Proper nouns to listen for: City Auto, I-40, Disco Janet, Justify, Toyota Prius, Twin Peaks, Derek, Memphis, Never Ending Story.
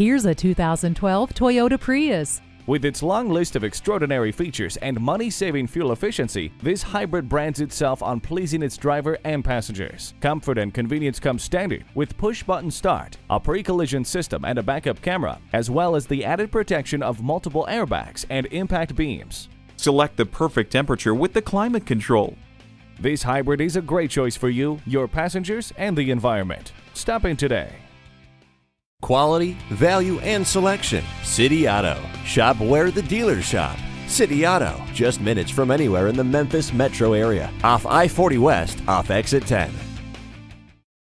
Here's a 2012 Toyota Prius. With its long list of extraordinary features and money-saving fuel efficiency, this hybrid brands itself on pleasing its driver and passengers. Comfort and convenience come standard with push-button start, a pre-collision system and a backup camera, as well as the added protection of multiple airbags and impact beams. Select the perfect temperature with the climate control. This hybrid is a great choice for you, your passengers, and the environment. Stop in today. Quality, value, and selection. City Auto. Shop where the dealers shop. City Auto, just minutes from anywhere in the Memphis metro area. Off I-40 West, off exit 10.